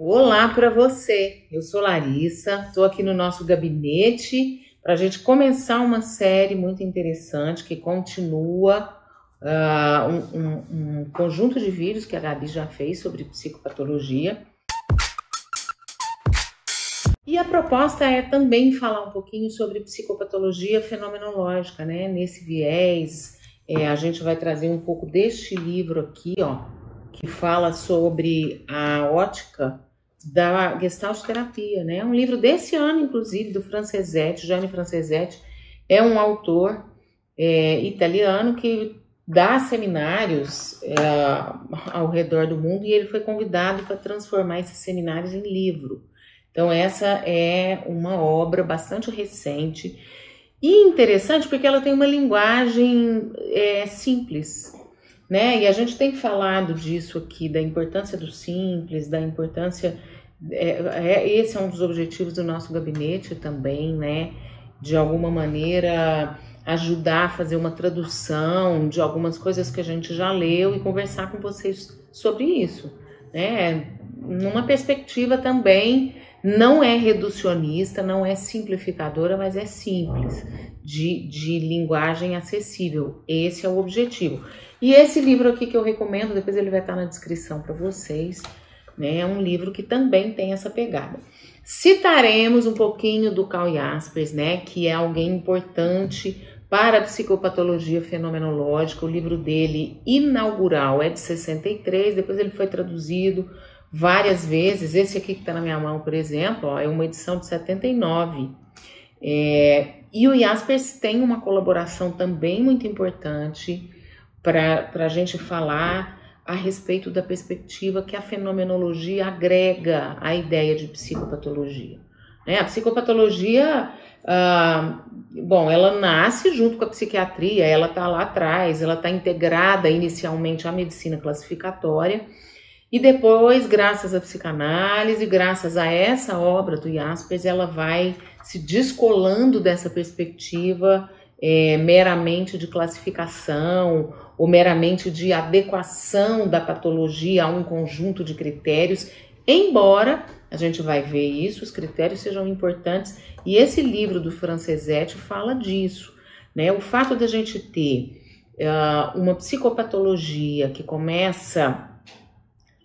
Olá para você, eu sou Larissa, estou aqui no nosso gabinete para a gente começar uma série muito interessante que continua um conjunto de vídeos que a Gabi já fez sobre psicopatologia. E a proposta é também falar um pouquinho sobre psicopatologia fenomenológica, né? Nesse viés, a gente vai trazer um pouco deste livro aqui, ó, que fala sobre a ótica da gestaltoterapia, né? Um livro desse ano, inclusive, do Francesetti, Gianni Francesetti, é um autor italiano que dá seminários ao redor do mundo e ele foi convidado para transformar esses seminários em livro. Então essa é uma obra bastante recente e interessante porque ela tem uma linguagem simples, né? E a gente tem falado disso aqui, da importância do simples, da importância... esse é um dos objetivos do nosso gabinete também, né? De alguma maneira ajudar a fazer uma tradução de algumas coisas que a gente já leu e conversar com vocês sobre isso, né? Numa perspectiva também não é reducionista, não é simplificadora, mas é simples, de linguagem acessível. Esse é o objetivo. E esse livro aqui que eu recomendo, depois ele vai estar na descrição para vocês, né? É um livro que também tem essa pegada. Citaremos um pouquinho do Carl Jaspers, né? Que é alguém importante para a psicopatologia fenomenológica. O livro dele, inaugural, é de 63, depois ele foi traduzido várias vezes. Esse aqui que está na minha mão, por exemplo, ó, é uma edição de 79. E o Jaspers tem uma colaboração também muito importante para a gente falar a respeito da perspectiva que a fenomenologia agrega à ideia de psicopatologia. A psicopatologia, bom, ela nasce junto com a psiquiatria, ela está lá atrás, ela está integrada inicialmente à medicina classificatória. E depois, graças à psicanálise, graças a essa obra do Jaspers, ela vai se descolando dessa perspectiva meramente de classificação ou meramente de adequação da patologia a um conjunto de critérios, embora a gente vai ver isso, os critérios sejam importantes. E esse livro do Francesetti fala disso, né? O fato da gente ter uma psicopatologia que começa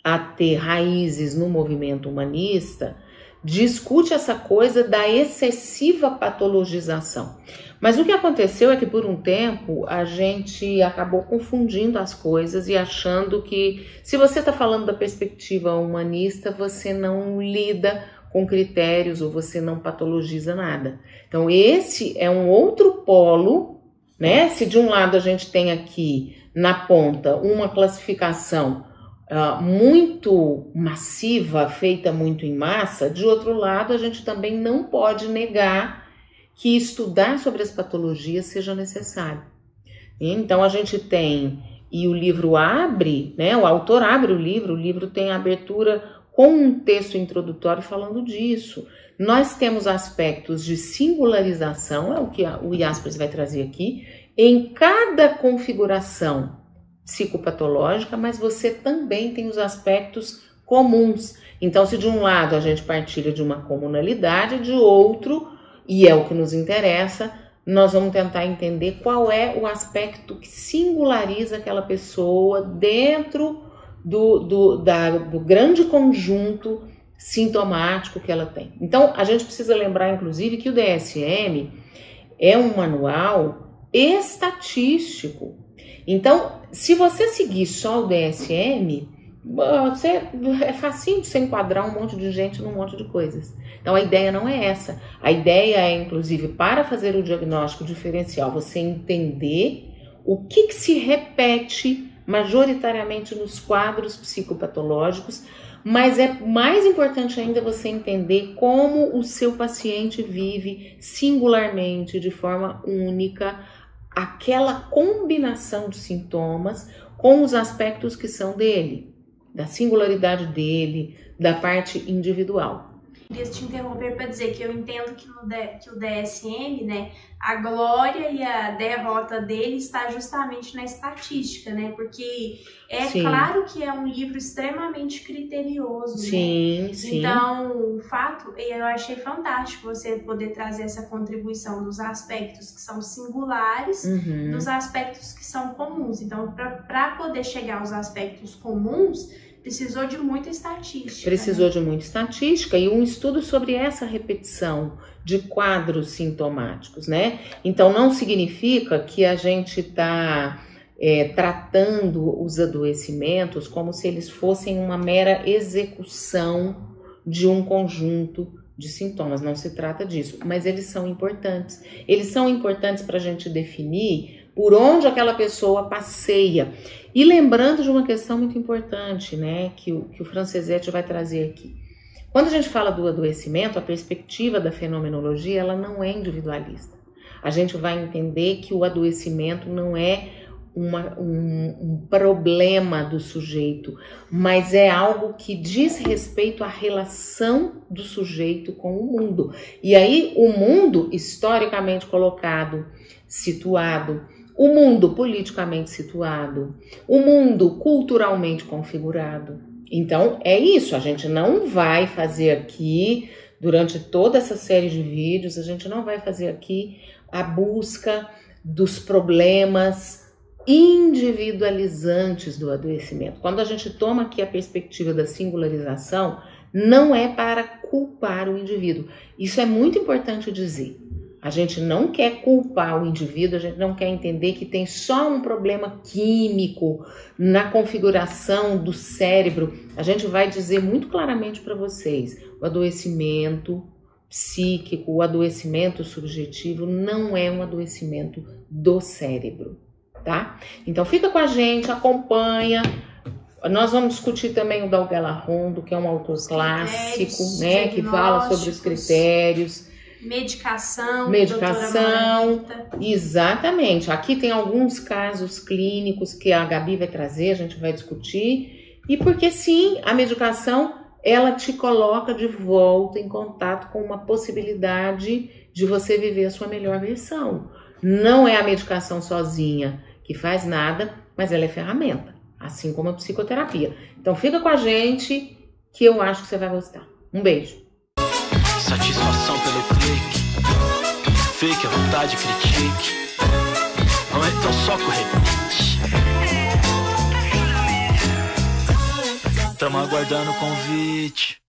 a ter raízes no movimento humanista, discute essa coisa da excessiva patologização. Mas o que aconteceu é que por um tempo a gente acabou confundindo as coisas e achando que se você está falando da perspectiva humanista, você não lida com critérios ou você não patologiza nada. Então esse é um outro polo, né? Se de um lado a gente tem aqui na ponta uma classificação muito massiva, feita muito em massa, de outro lado, a gente também não pode negar que estudar sobre as patologias seja necessário. Então a gente tem, e o livro abre, né? O autor abre o livro tem a abertura com um texto introdutório falando disso. Nós temos aspectos de singularização, é o que o Jaspers vai trazer aqui, em cada configuração psicopatológica, mas você também tem os aspectos comuns. Então, se de um lado a gente partilha de uma comunalidade, de outro, e é o que nos interessa, nós vamos tentar entender qual é o aspecto que singulariza aquela pessoa dentro do grande conjunto sintomático que ela tem. Então, a gente precisa lembrar, inclusive, que o DSM é um manual estatístico. Então, se você seguir só o DSM, é facinho de você enquadrar um monte de gente num monte de coisas. Então, a ideia não é essa. A ideia é, inclusive, para fazer o diagnóstico diferencial, você entender o que se repete majoritariamente nos quadros psicopatológicos, mas é mais importante ainda você entender como o seu paciente vive singularmente, de forma única, aquela combinação de sintomas com os aspectos que são dele, da singularidade dele, da parte individual. Queria te interromper para dizer que eu entendo que, o DSM, né, a glória e a derrota dele está justamente na estatística, né? Porque é sim. Claro que é um livro extremamente criterioso, sim, né? Sim. Então, o fato, eu achei fantástico você poder trazer essa contribuição dos aspectos que são singulares, uhum. Dos aspectos que são comuns. Então, para poder chegar aos aspectos comuns, precisou de muita estatística. Precisou, né? De muita estatística e um estudo sobre essa repetição de quadros sintomáticos, né? Então, não significa que a gente está tratando os adoecimentos como se eles fossem uma mera execução de um conjunto de sintomas. Não se trata disso, mas eles são importantes. Eles são importantes para a gente definir por onde aquela pessoa passeia. E lembrando de uma questão muito importante, né, que o Francesetti vai trazer aqui. Quando a gente fala do adoecimento, a perspectiva da fenomenologia, ela não é individualista. A gente vai entender que o adoecimento não é um problema do sujeito, mas é algo que diz respeito à relação do sujeito com o mundo. E aí o mundo historicamente colocado, situado, o mundo politicamente situado, o mundo culturalmente configurado. Então é isso, a gente não vai fazer aqui, durante toda essa série de vídeos, a gente não vai fazer aqui a busca dos problemas individualizantes do adoecimento. Quando a gente toma aqui a perspectiva da singularização, não é para culpar o indivíduo. Isso é muito importante dizer. A gente não quer culpar o indivíduo, a gente não quer entender que tem só um problema químico na configuração do cérebro. A gente vai dizer muito claramente para vocês, o adoecimento psíquico, o adoecimento subjetivo não é um adoecimento do cérebro, tá? Então fica com a gente, acompanha. Nós vamos discutir também o Dalgalarrondo, que é um autor clássico, né, que fala sobre os critérios. Medicação, exatamente. Aqui tem alguns casos clínicos que a Gabi vai trazer, a gente vai discutir. E porque sim, a medicação, ela te coloca de volta em contato com uma possibilidade de você viver a sua melhor versão. Não é a medicação sozinha que faz nada, mas ela é ferramenta, assim como a psicoterapia. Então fica com a gente, que eu acho que você vai gostar. Um beijo. Satisfação pelo clique, fique à vontade, critique, não é tão só correr. Tamo aguardando o convite.